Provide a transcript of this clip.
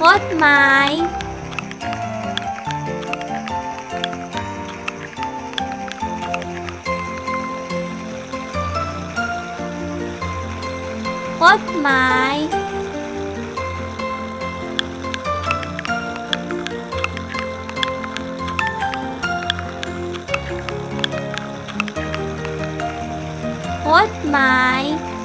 Hốt mày. Hốt mày. Hốt mày.